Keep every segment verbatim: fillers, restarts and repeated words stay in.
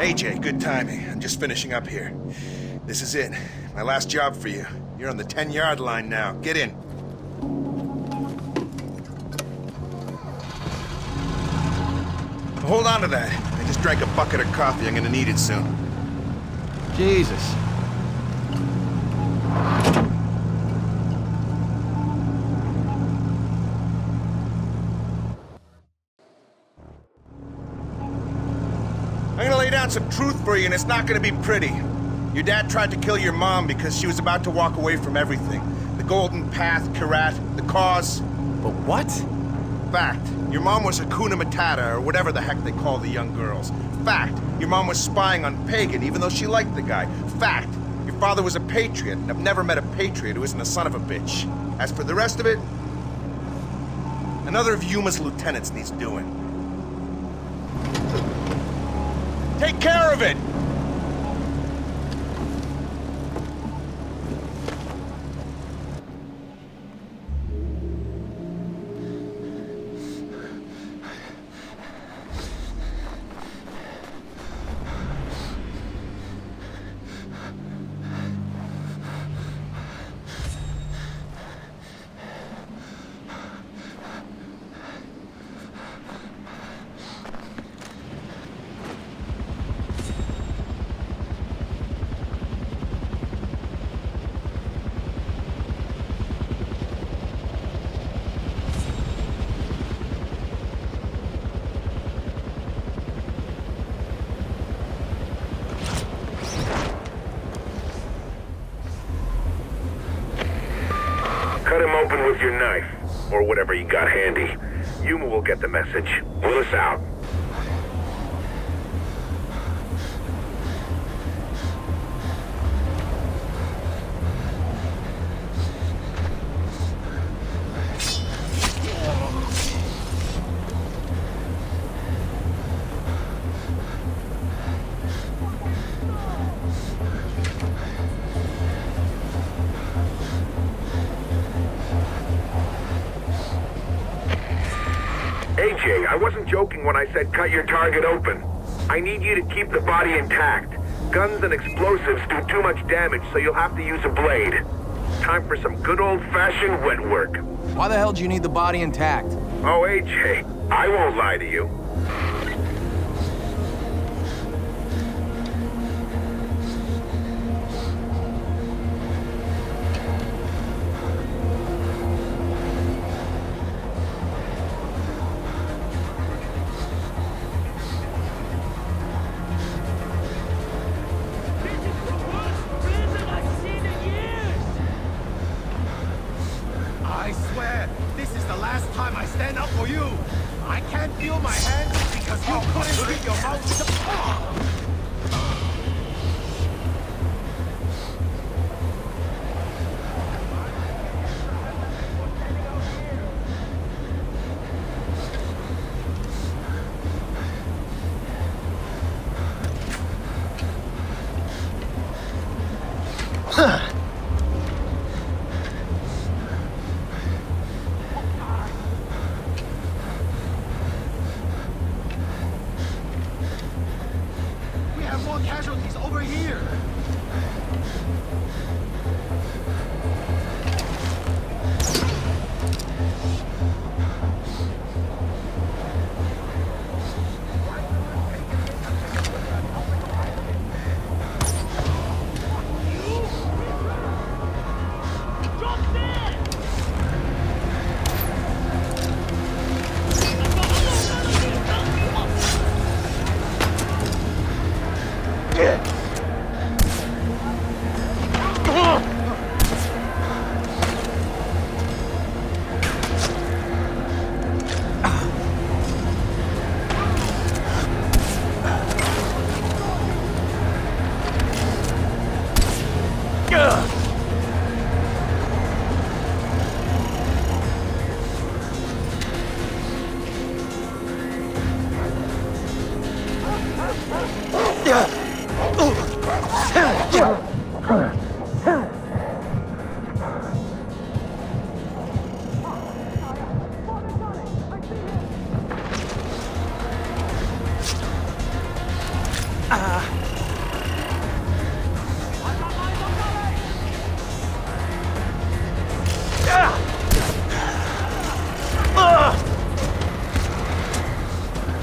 Hey, Jay, good timing. I'm just finishing up here. This is it. My last job for you. You're on the ten-yard line now. Get in. Hold on to that. I just drank a bucket of coffee. I'm gonna need it soon. Jesus. I'm gonna lay down some truth for you, and it's not gonna be pretty. Your dad tried to kill your mom because she was about to walk away from everything. The Golden Path, Karat, the cause. But what? Fact. Your mom was Hakuna Matata, or whatever the heck they call the young girls. Fact. Your mom was spying on Pagan, even though she liked the guy. Fact. Your father was a patriot, and I've never met a patriot who isn't a son of a bitch. As for the rest of it, another of Yuma's lieutenants needs doing. Take care of it! Your knife, or whatever you got handy. Yuma will get the message. Willis out. I wasn't joking when I said cut your target open. I need you to keep the body intact. Guns and explosives do too much damage, so you'll have to use a blade. Time for some good old-fashioned wet work. Why the hell do you need the body intact? Oh, A J, I won't lie to you. Ah!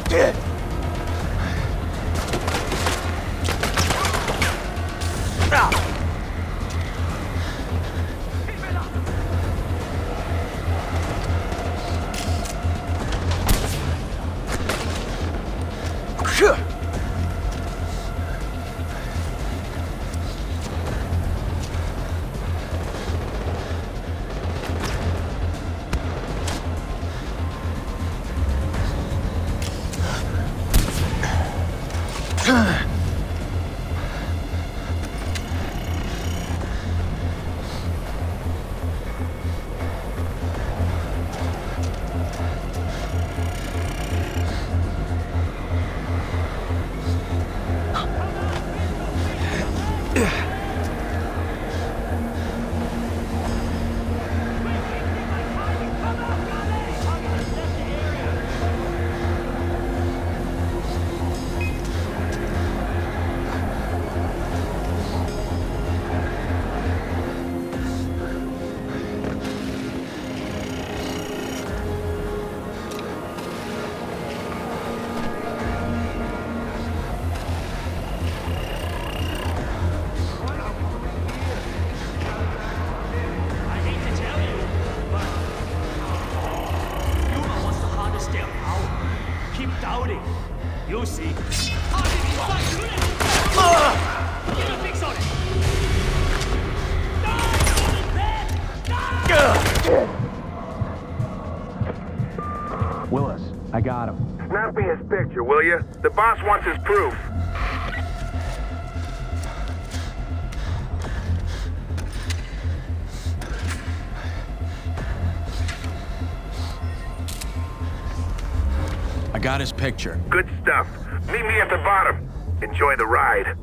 dead. Got him. Snap me his picture, will you? The boss wants his proof. I got his picture. Good stuff. Meet me at the bottom. Enjoy the ride.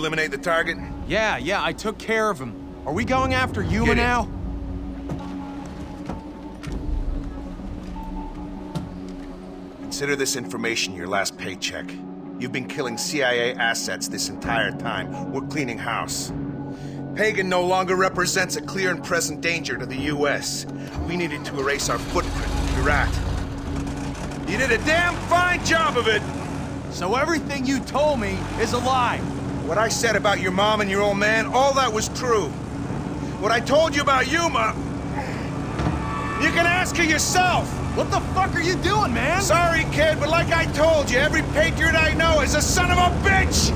Eliminate the target? Yeah, yeah, I took care of him. Are we going after Yuma now? Consider this information your last paycheck. You've been killing C I A assets this entire time. We're cleaning house. Pagan no longer represents a clear and present danger to the U S We needed to erase our footprint in Iraq. You did a damn fine job of it! So everything you told me is a lie. What I said about your mom and your old man, all that was true. What I told you about Yuma, you can ask her yourself. What the fuck are you doing, man? Sorry, kid, but like I told you, every patriot I know is a son of a bitch!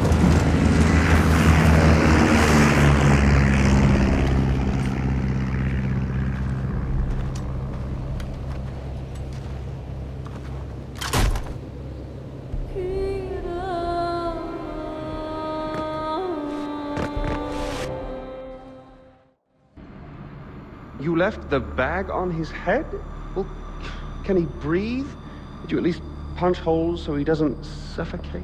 You left the bag on his head? Well, can he breathe? Did you at least punch holes so he doesn't suffocate?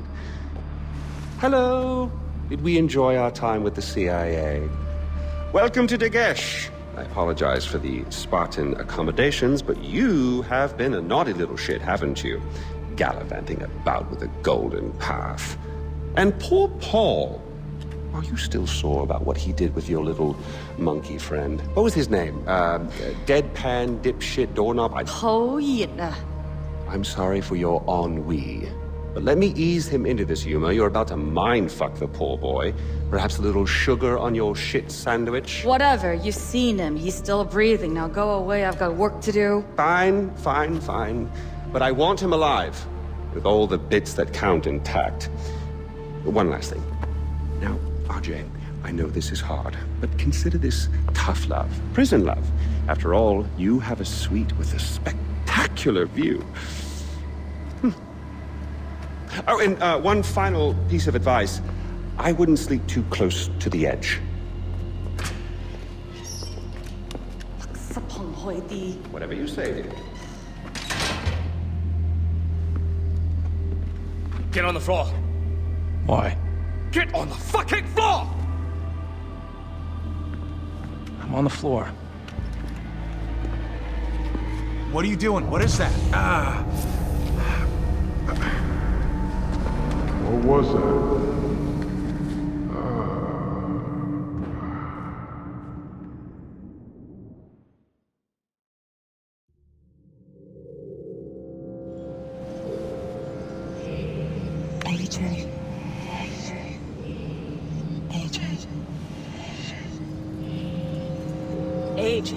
Hello. Did we enjoy our time with the C I A? Welcome to Durgesh. I apologize for the Spartan accommodations, but you have been a naughty little shit, haven't you? Gallivanting about with a golden path. And poor Paul. Are you still sore about what he did with your little monkey friend? What was his name? Uh, deadpan, dipshit, doorknob? I... I'm sorry for your ennui. But let me ease him into this, Yuma. You're about to mindfuck the poor boy. Perhaps a little sugar on your shit sandwich? Whatever. You've seen him. He's still breathing. Now go away. I've got work to do. Fine, fine, fine. But I want him alive. With all the bits that count intact. One last thing. Now, R J, I know this is hard, but consider this tough love, prison love. After all, you have a suite with a spectacular view. Hm. Oh, and uh, one final piece of advice. I wouldn't sleep too close to the edge. Whatever you say, dear. Get on the floor. Why? Get on the fucking floor! I'm on the floor. What are you doing? What is that? Ah. Uh. What was that? Uh. A J. A J.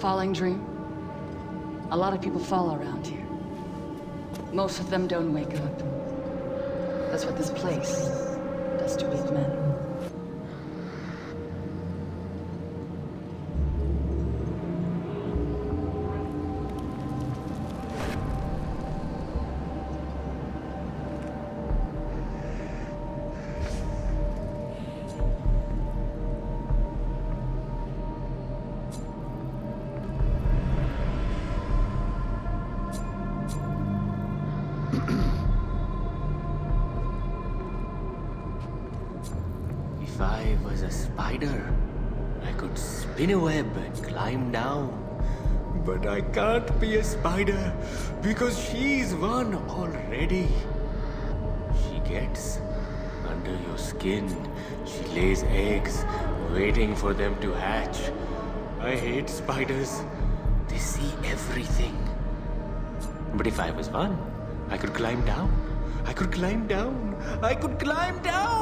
Falling dream? A lot of people fall around here. Most of them don't wake up. That's what this place does to weak men. If I was a spider, I could spin a web and climb down. But I can't be a spider, because she's one already. She gets under your skin. She lays eggs, waiting for them to hatch. I hate spiders. They see everything. But if I was one, I could climb down. I could climb down. I could climb down!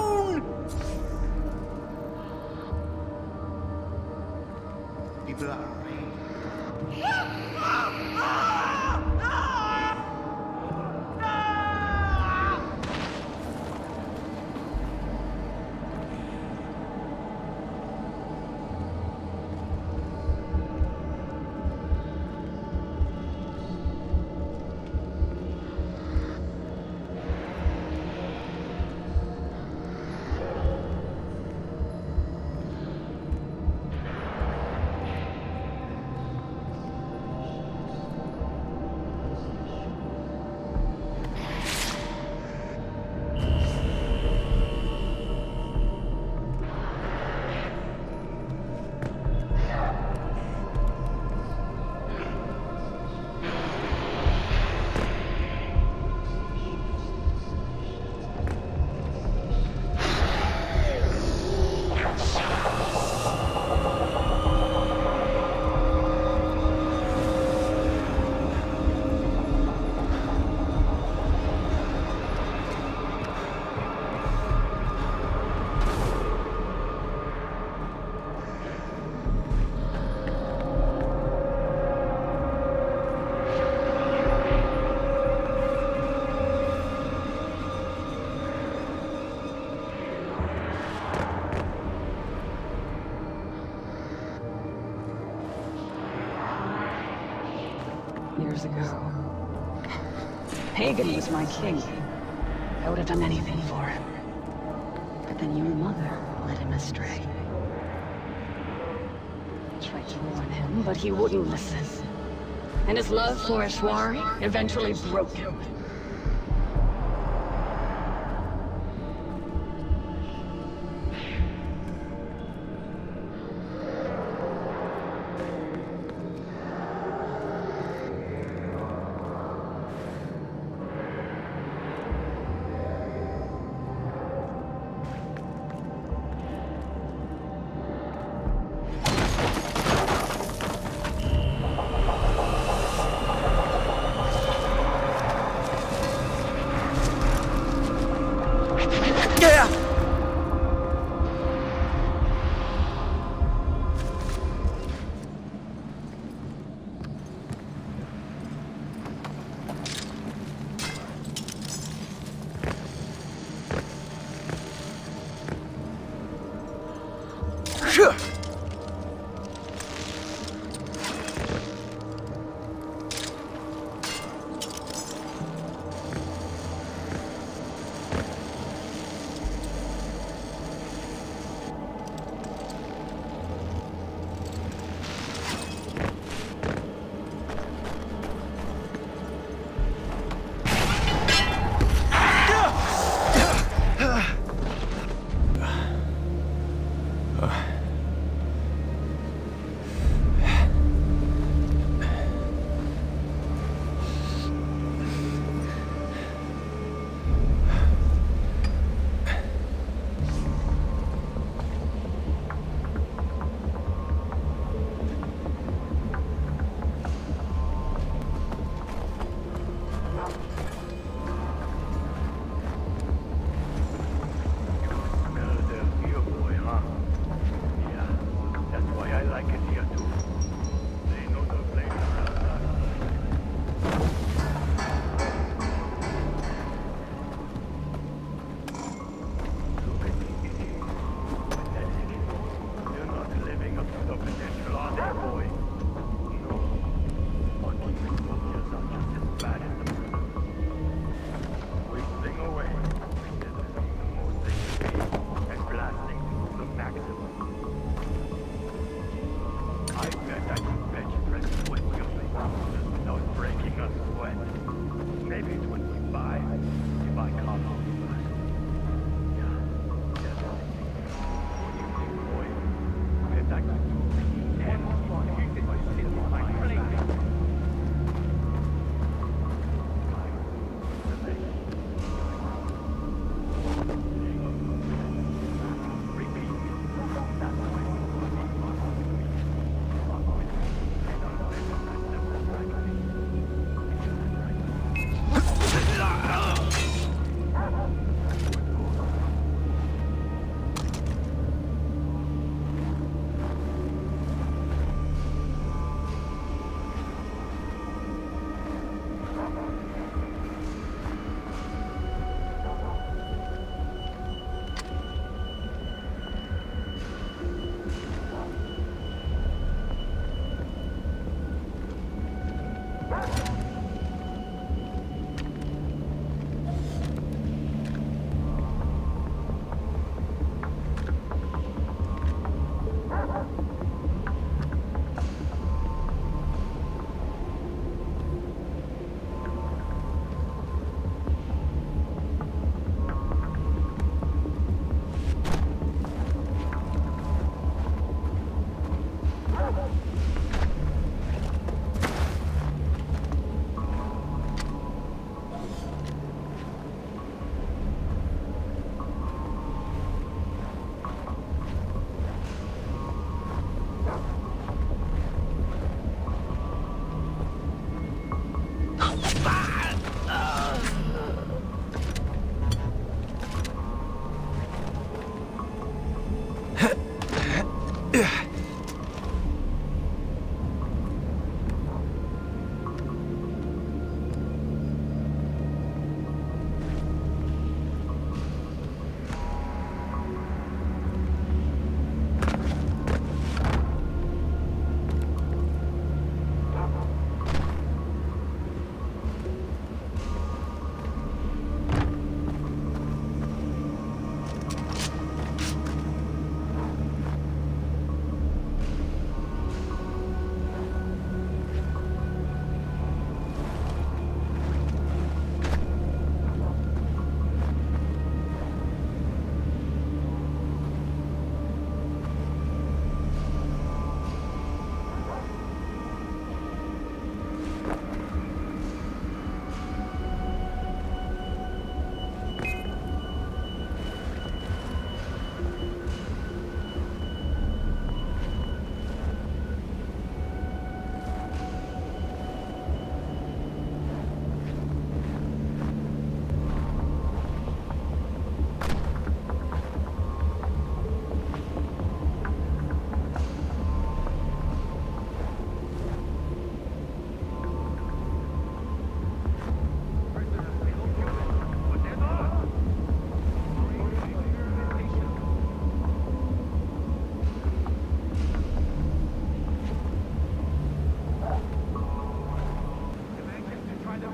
years ago. Pagan was my king. I would have done anything for him. But then your mother led him astray. Tried to warn him, but he wouldn't listen. And his love for Ashwari eventually broke him.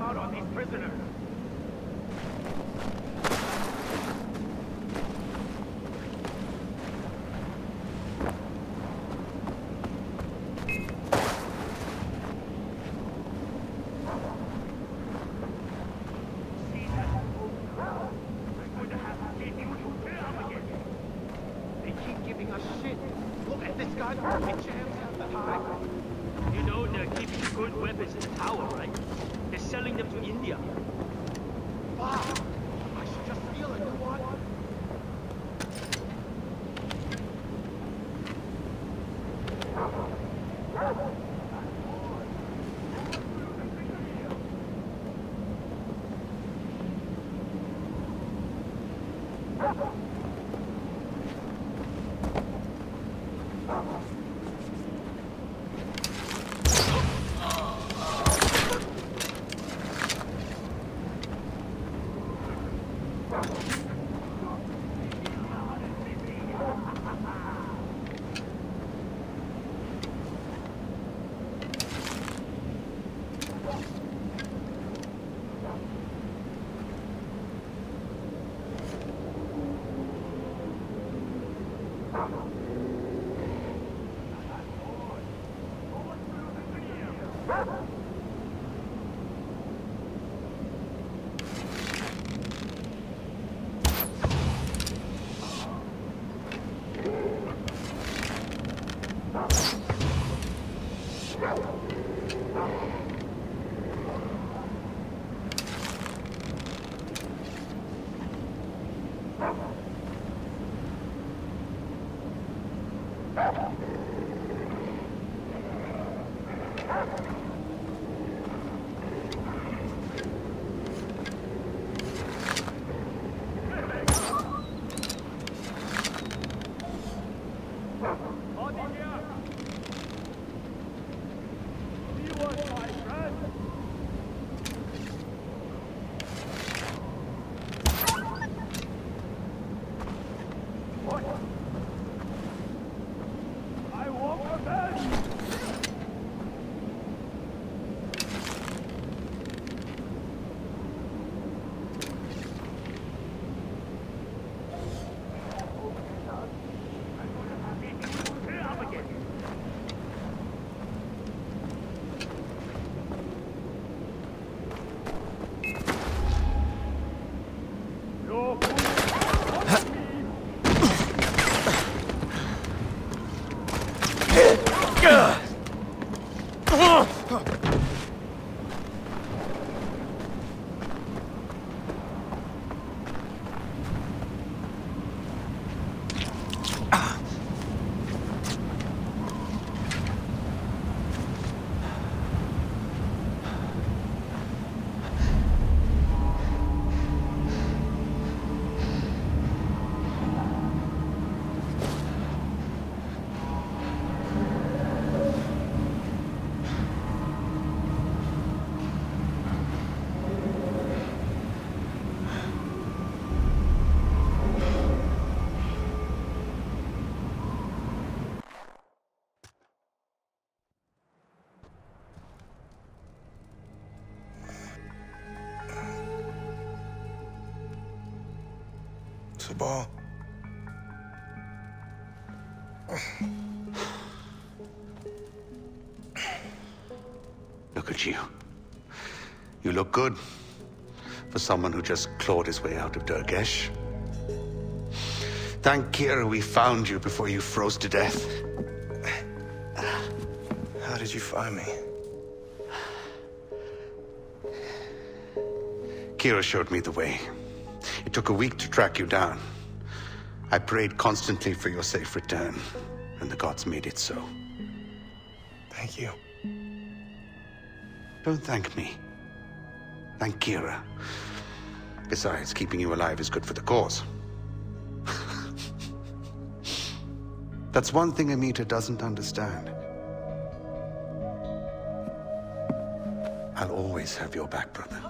out on these prisoners. Sabal. Look at you. You look good for someone who just clawed his way out of Durgesh. Thank Kira we found you before you froze to death. How did you find me? Kira showed me the way. It took a week to track you down. I prayed constantly for your safe return, and the gods made it so. Thank you. Don't thank me. Thank Kira. Besides, keeping you alive is good for the cause. That's one thing Amita doesn't understand. I'll always have your back, brother.